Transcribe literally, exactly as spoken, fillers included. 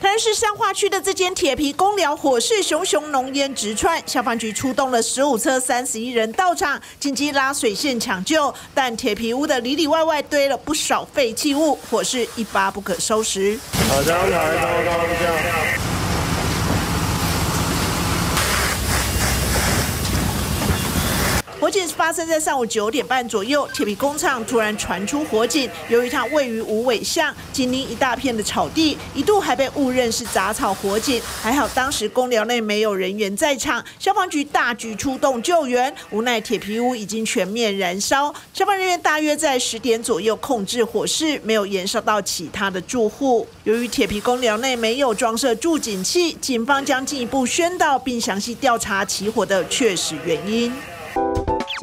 台南市善化区的这间铁皮公寮火势熊熊，浓烟直窜，消防局出动了十五车、三十一人到场，紧急拉水线抢救，但铁皮屋的里里外外堆了不少废弃物，火势一发不可收拾。好，这样，好，这样。 火警发生在上午九点半左右，铁皮工厂突然传出火警。由于它位于五尾巷，紧邻一大片的草地，一度还被误认是杂草火警。还好当时公寮内没有人员在场，消防局大举出动救援。无奈铁皮屋已经全面燃烧，消防人员大约在十点左右控制火势，没有延烧到其他的住户。由于铁皮公寮内没有装设助警器，警方将进一步宣导并详细调查起火的确实原因。